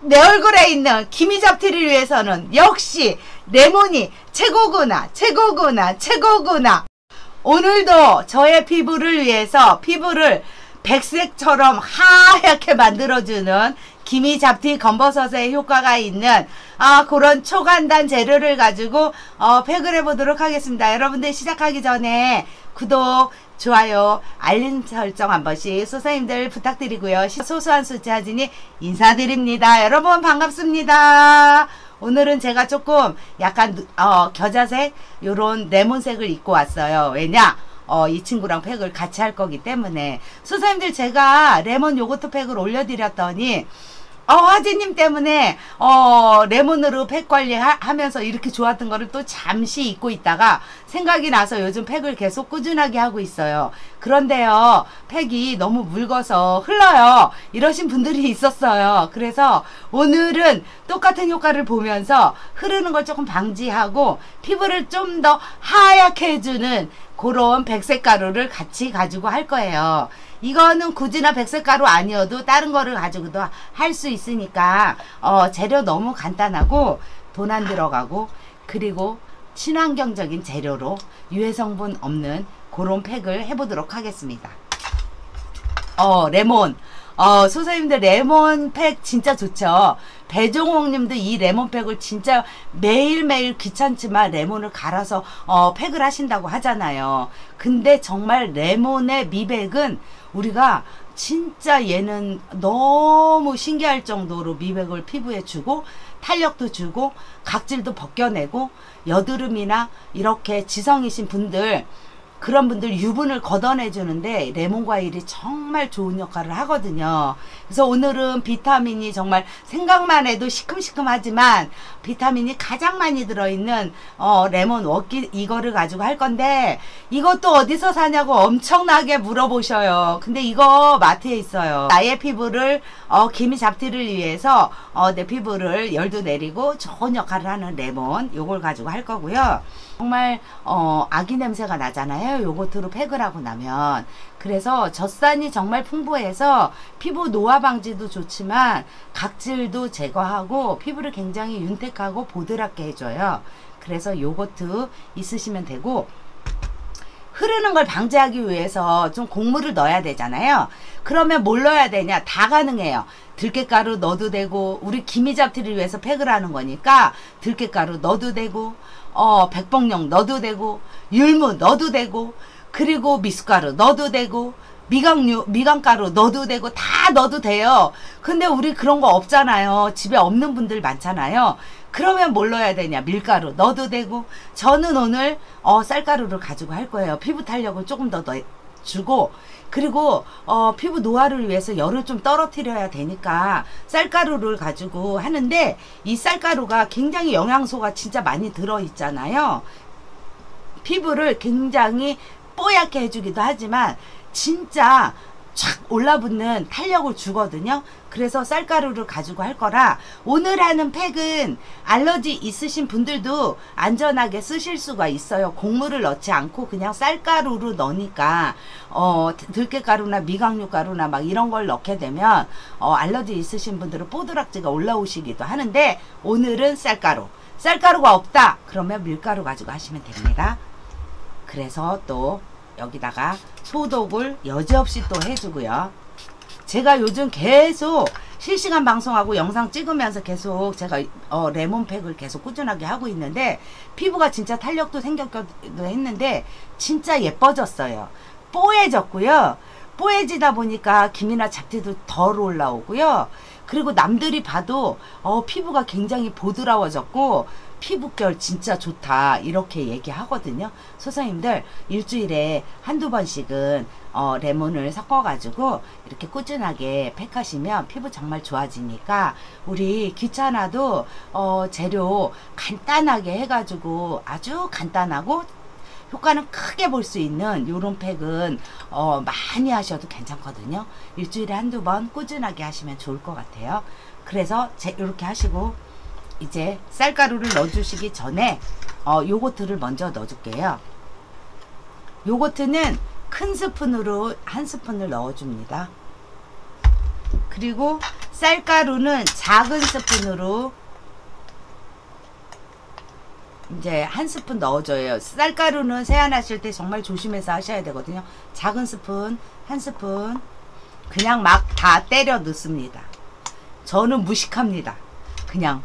내 얼굴에 있는 기미 잡티를 위해서는 역시 레몬이 최고구나, 최고구나, 최고구나. 오늘도 저의 피부를 위해서 피부를 백색처럼 하얗게 만들어주는 기미 잡티 검버섯의 효과가 있는 그런 초간단 재료를 가지고 팩을 해보도록 하겠습니다. 여러분들 시작하기 전에 구독, 좋아요, 알림 설정 한 번씩 소사님들 부탁드리고요. 소소한 수치 하진이 인사드립니다. 여러분 반갑습니다. 오늘은 제가 조금 약간 겨자색 요런 레몬색을 입고 왔어요. 왜냐? 이 친구랑 팩을 같이 할 거기 때문에. 소사님들 제가 레몬 요거트 팩을 올려드렸더니 화진님 때문에 레몬으로 팩 관리하면서 이렇게 좋았던 거를 또 잠시 잊고 있다가 생각이 나서 요즘 팩을 계속 꾸준하게 하고 있어요. 그런데요, 팩이 너무 묽어서 흘러요. 이러신 분들이 있었어요. 그래서 오늘은 똑같은 효과를 보면서 흐르는 걸 조금 방지하고 피부를 좀 더 하얗게 해주는 그런 백색 가루를 같이 가지고 할 거예요. 이거는 굳이나 백색 가루 아니어도 다른 거를 가지고도 할 수 있으니까 재료 너무 간단하고 돈 안 들어가고 그리고 친환경적인 재료로 유해 성분 없는 그런 팩을 해보도록 하겠습니다. 레몬. 소사님들 레몬팩 진짜 좋죠. 배종옥님도 이 레몬팩을 진짜 매일매일 귀찮지만 레몬을 갈아서 팩을 하신다고 하잖아요. 근데 정말 레몬의 미백은 우리가 진짜 얘는 너무 신기할 정도로 미백을 피부에 주고 탄력도 주고 각질도 벗겨내고 여드름이나 이렇게 지성이신 분들 그런 분들 유분을 걷어내주는데 레몬과일이 정말 좋은 역할을 하거든요. 그래서 오늘은 비타민이 정말 생각만 해도 시큼시큼하지만 비타민이 가장 많이 들어있는 레몬 워키 이거를 가지고 할 건데 이것도 어디서 사냐고 엄청나게 물어보셔요. 근데 이거 마트에 있어요. 나의 피부를 기미 잡티를 위해서 내 피부를 열도 내리고 좋은 역할을 하는 레몬 요걸 가지고 할 거고요. 정말 아기 냄새가 나잖아요. 요거트로 팩을 하고 나면. 그래서 젖산이 정말 풍부해서 피부 노화 방지도 좋지만 각질도 제거하고 피부를 굉장히 윤택하고 보드랍게 해줘요. 그래서 요거트 있으시면 되고 흐르는 걸 방지하기 위해서 좀 곡물을 넣어야 되잖아요. 그러면 뭘 넣어야 되냐? 다 가능해요. 들깨가루 넣어도 되고 우리 기미 잡티를 위해서 팩을 하는 거니까 들깨가루 넣어도 되고 백복령 넣어도 되고 율무 넣어도 되고 그리고 미숫가루 넣어도 되고 미강가루 넣어도 되고 다 넣어도 돼요. 근데 우리 그런 거 없잖아요. 집에 없는 분들 많잖아요. 그러면 뭘 넣어야 되냐? 밀가루 넣어도 되고 저는 오늘 쌀가루를 가지고 할 거예요. 피부 탄력을 조금 더 주고 그리고 피부 노화를 위해서 열을 좀 떨어뜨려야 되니까 쌀가루를 가지고 하는데 이 쌀가루가 굉장히 영양소가 진짜 많이 들어있잖아요. 피부를 굉장히 뽀얗게 해주기도 하지만 진짜 촥 올라붙는 탄력을 주거든요. 그래서 쌀가루를 가지고 할 거라 오늘 하는 팩은 알러지 있으신 분들도 안전하게 쓰실 수가 있어요. 곡물을 넣지 않고 그냥 쌀가루로 넣으니까 들깨가루나 미각류가루나 막 이런 걸 넣게 되면 알러지 있으신 분들은 뽀드락지가 올라오시기도 하는데 오늘은 쌀가루가 없다 그러면 밀가루 가지고 하시면 됩니다. 그래서 또 여기다가 소독을 여지없이 또 해주고요. 제가 요즘 계속 실시간 방송하고 영상 찍으면서 계속 제가 레몬팩을 계속 꾸준하게 하고 있는데 피부가 진짜 탄력도 생겼기도 했는데 진짜 예뻐졌어요. 뽀얘졌고요. 뽀얘지다 보니까 기미나 잡티도 덜 올라오고요. 그리고 남들이 봐도 피부가 굉장히 보드라워졌고 피부결 진짜 좋다 이렇게 얘기하거든요. 소사님들 일주일에 한두 번씩은 레몬을 섞어 가지고 이렇게 꾸준하게 팩하시면 피부 정말 좋아지니까 우리 귀찮아도 재료 간단하게 해가지고 아주 간단하고 효과는 크게 볼 수 있는 요런 팩은 많이 하셔도 괜찮거든요. 일주일에 한두 번 꾸준하게 하시면 좋을 것 같아요. 그래서 이렇게 하시고 이제 쌀가루를 넣어주시기 전에 요거트를 먼저 넣어줄게요. 요거트는 큰 스푼으로 한 스푼을 넣어줍니다. 그리고 쌀가루는 작은 스푼으로 이제 한 스푼 넣어줘요. 쌀가루는 세안하실 때 정말 조심해서 하셔야 되거든요. 작은 스푼, 한 스푼 그냥 막 다 때려 넣습니다. 저는 무식합니다. 그냥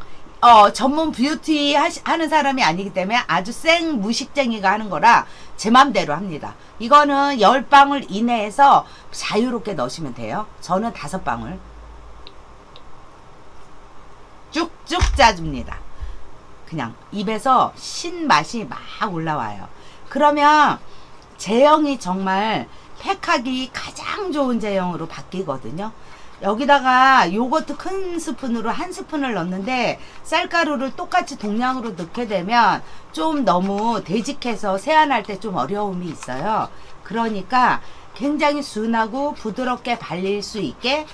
전문 뷰티 하는 사람이 아니기 때문에 아주 생 무식쟁이가 하는 거라 제 맘대로 합니다. 이거는 10방울 이내에서 자유롭게 넣으시면 돼요. 저는 5방울 쭉쭉 짜줍니다. 그냥 입에서 신맛이 막 올라와요. 그러면 제형이 정말 팩하기 가장 좋은 제형으로 바뀌거든요. 여기다가 요거트 큰 스푼으로 한 스푼을 넣는데 쌀가루를 똑같이 동량으로 넣게 되면 좀 너무 되직해서 세안할 때 좀 어려움이 있어요. 그러니까 굉장히 순하고 부드럽게 발릴 수 있게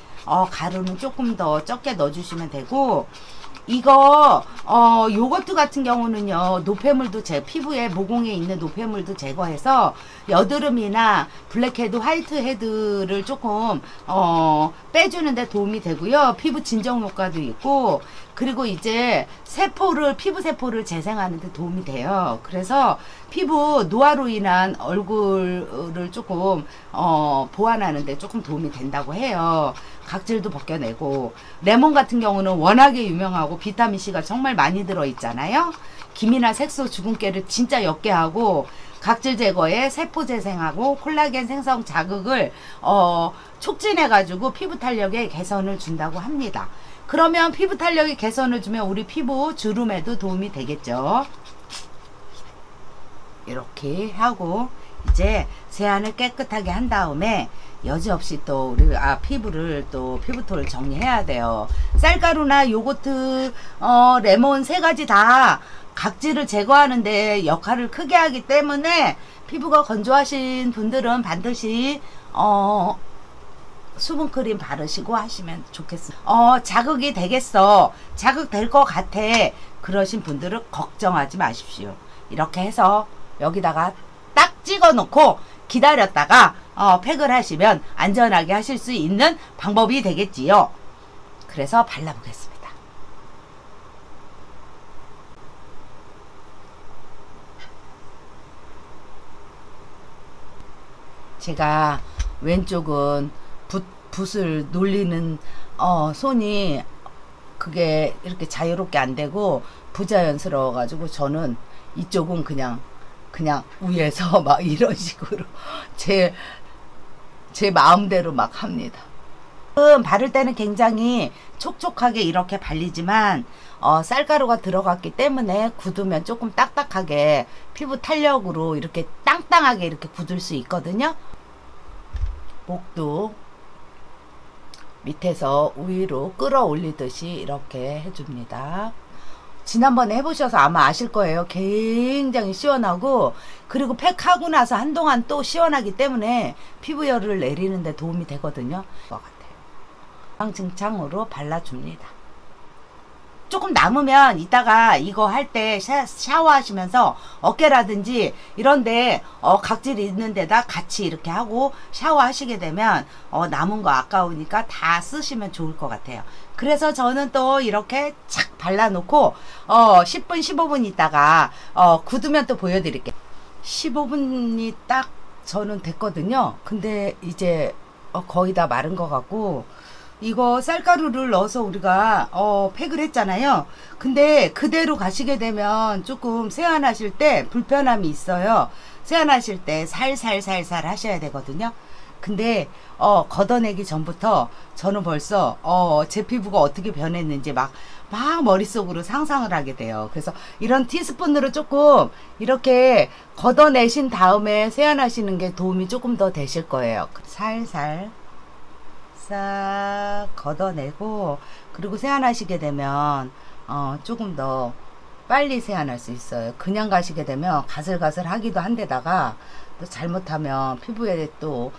가루는 조금 더 적게 넣어주시면 되고, 이거 요거트 같은 경우는요, 노폐물도 제 피부에 모공에 있는 노폐물도 제거해서 여드름이나 블랙헤드, 화이트헤드를 조금 빼주는데 도움이 되고요. 피부 진정 효과도 있고, 그리고 이제 피부 세포를 재생하는데 도움이 돼요. 그래서 피부 노화로 인한 얼굴을 조금 보완하는데 조금 도움이 된다고 해요. 각질도 벗겨내고, 레몬 같은 경우는 워낙에 유명하고 비타민C가 정말 많이 들어있잖아요. 기미나 색소, 주근깨를 진짜 옅게 하고, 각질 제거에 세포 재생하고 콜라겐 생성 자극을 촉진해가지고 피부 탄력에 개선을 준다고 합니다. 그러면 피부 탄력에 개선을 주면 우리 피부 주름에도 도움이 되겠죠. 이렇게 하고 이제 세안을 깨끗하게 한 다음에 여지없이 또 우리 피부톤을 정리해야 돼요. 쌀가루나 요거트, 레몬 세 가지 다 각질을 제거하는데 역할을 크게 하기 때문에 피부가 건조하신 분들은 반드시 수분크림 바르시고 하시면 좋겠습니다. 자극이 되겠어, 자극될 것 같아 그러신 분들은 걱정하지 마십시오. 이렇게 해서 여기다가 딱 찍어 놓고 기다렸다가 팩을 하시면 안전하게 하실 수 있는 방법이 되겠지요. 그래서 발라보겠습니다. 제가 왼쪽은 붓을 놀리는 손이 그게 이렇게 자유롭게 안 되고 부자연스러워 가지고, 저는 이쪽은 그냥 위에서 막 이런 식으로 제 마음대로 막 합니다. 바를 때는 굉장히 촉촉하게 이렇게 발리지만 쌀가루가 들어갔기 때문에 굳으면 조금 딱딱하게 피부 탄력으로 이렇게 땅땅하게 이렇게 굳을 수 있거든요. 목도 밑에서 위로 끌어올리듯이 이렇게 해줍니다. 지난번에 해보셔서 아마 아실 거예요. 굉장히 시원하고, 그리고 팩하고 나서 한동안 또 시원하기 때문에 피부열을 내리는데 도움이 되거든요. 것 같아요. 주방증창으로 발라줍니다. 조금 남으면 이따가 이거 할 때 샤워하시면서 어깨라든지 이런데 각질이 있는 데다 같이 이렇게 하고 샤워하시게 되면 남은 거 아까우니까 다 쓰시면 좋을 것 같아요. 그래서 저는 또 이렇게 착 발라놓고 10분 15분 있다가 굳으면 또 보여드릴게요. 15분이 딱 저는 됐거든요. 근데 이제 거의 다 마른 것 같고, 이거 쌀가루를 넣어서 우리가 팩을 했잖아요. 근데 그대로 가시게 되면 조금 세안하실 때 불편함이 있어요. 세안하실 때 살살살살 하셔야 되거든요. 근데 걷어내기 전부터 저는 벌써 제 피부가 어떻게 변했는지 막 머릿속으로 상상을 하게 돼요. 그래서 이런 티스푼으로 조금 이렇게 걷어내신 다음에 세안하시는 게 도움이 조금 더 되실 거예요. 살살 싹 걷어내고, 그리고 세안하시게 되면 조금 더 빨리 세안할 수 있어요. 그냥 가시게 되면 가슬가슬 하기도 한데다가 또 잘못하면 피부에 또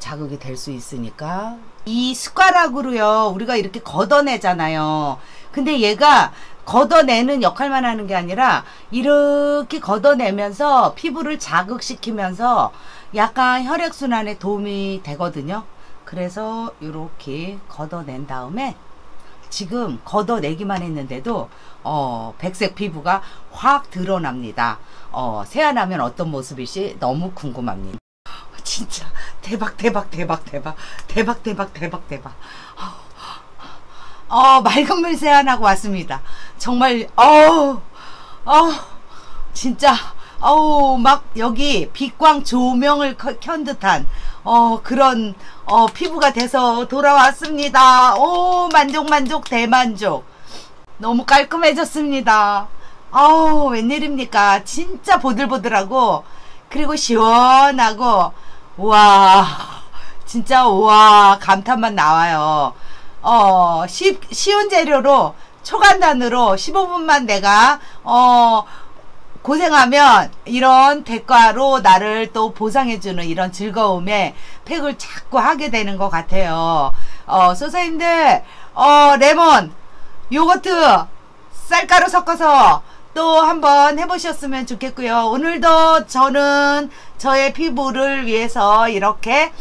자극이 될 수 있으니까. 이 숟가락으로요, 우리가 이렇게 걷어내잖아요. 근데 얘가 걷어내는 역할만 하는 게 아니라 이렇게 걷어내면서 피부를 자극시키면서 약간 혈액순환에 도움이 되거든요. 그래서 이렇게 걷어낸 다음에 지금 걷어내기만 했는데도 백색 피부가 확 드러납니다. 세안하면 어떤 모습일지 너무 궁금합니다. 진짜 대박. 맑은 물 세안하고 왔습니다. 정말 진짜 막 여기 빛광 조명을 켠 듯한 그런 피부가 돼서 돌아왔습니다. 오, 만족 대만족. 너무 깔끔해졌습니다. 웬일입니까? 진짜 보들보들하고 그리고 시원하고 와, 진짜 와 감탄만 나와요. 쉬운 재료로 초간단으로 15분만 내가 고생하면 이런 대가로 나를 또 보상해주는 이런 즐거움에 팩을 자꾸 하게 되는 것 같아요. 선생님들, 레몬, 요거트, 쌀가루 섞어서 또 한번 해보셨으면 좋겠고요. 오늘도 저는 저의 피부를 위해서 이렇게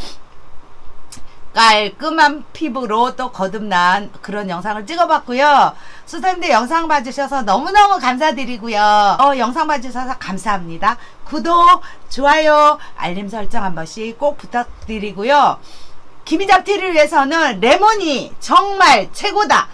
깔끔한 피부로 또 거듭난 그런 영상을 찍어봤고요. 선생님들 영상 봐주셔서 너무너무 감사드리고요. 영상 봐주셔서 감사합니다. 구독, 좋아요, 알림 설정 한 번씩 꼭 부탁드리고요. 김희잡TV를 위해서는 레몬이 정말 최고다.